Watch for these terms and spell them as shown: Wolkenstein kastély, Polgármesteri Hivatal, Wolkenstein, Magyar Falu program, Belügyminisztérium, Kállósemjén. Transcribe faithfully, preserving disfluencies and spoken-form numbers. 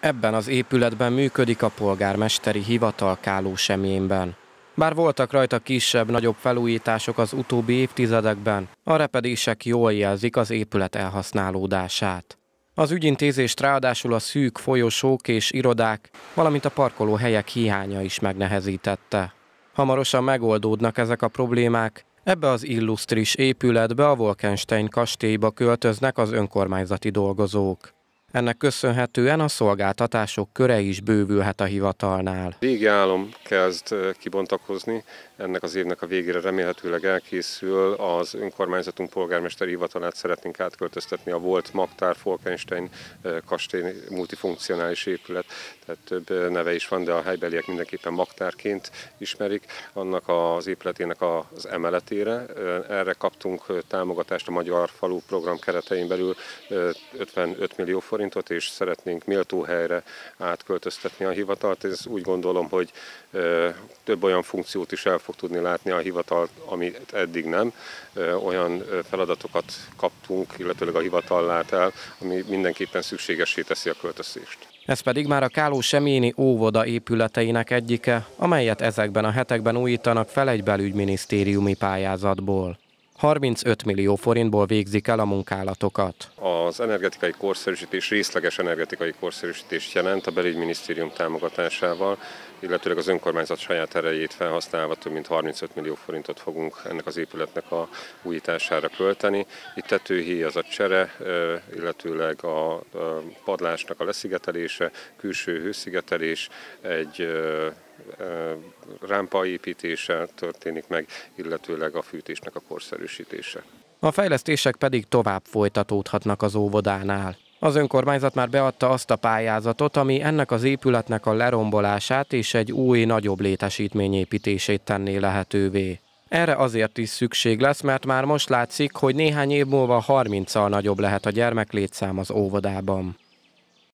Ebben az épületben működik a polgármesteri hivatal Kállósemjénben. Bár voltak rajta kisebb-nagyobb felújítások az utóbbi évtizedekben, a repedések jól jelzik az épület elhasználódását. Az ügyintézést ráadásul a szűk folyosók és irodák, valamint a parkolóhelyek hiánya is megnehezítette. Hamarosan megoldódnak ezek a problémák, ebbe az illusztris épületbe, a Wolkenstein kastélyba költöznek az önkormányzati dolgozók. Ennek köszönhetően a szolgáltatások köre is bővülhet a hivatalnál. Régi álom kezd kibontakozni, ennek az évnek a végére remélhetőleg elkészül, az önkormányzatunk polgármesteri hivatalát szeretnénk átköltöztetni a volt magtár Wolkenstein kastély multifunkcionális épület, tehát több neve is van, de a helybeliek mindenképpen magtárként ismerik, annak az épületének az emeletére. Erre kaptunk támogatást a Magyar Falu program keretein belül ötvenöt millió forint, és szeretnénk méltó helyre átköltöztetni a hivatalt. Ez úgy gondolom, hogy több olyan funkciót is el fog tudni látni a hivatal, amit eddig nem. Olyan feladatokat kaptunk, illetőleg a hivatal lát el, ami mindenképpen szükségessé teszi a költözést. Ez pedig már a Kállósemjéni óvoda épületeinek egyike, amelyet ezekben a hetekben újítanak fel egy belügyminisztériumi pályázatból. harmincöt millió forintból végzik el a munkálatokat. Az energetikai korszerűsítés részleges energetikai korszerűsítést jelent a Belügyminisztérium támogatásával, illetőleg az önkormányzat saját erejét felhasználva több mint harmincöt millió forintot fogunk ennek az épületnek a újítására költeni. Itt tetőhéj az a csere, illetőleg a padlásnak a leszigetelése, külső hőszigetelés, egy rámpa építése történik meg, illetőleg a fűtésnek a korszerűsítése. A fejlesztések pedig tovább folytatódhatnak az óvodánál. Az önkormányzat már beadta azt a pályázatot, ami ennek az épületnek a lerombolását és egy új, nagyobb létesítmény építését tenné lehetővé. Erre azért is szükség lesz, mert már most látszik, hogy néhány év múlva harminccal nagyobb lehet a gyermeklétszám az óvodában.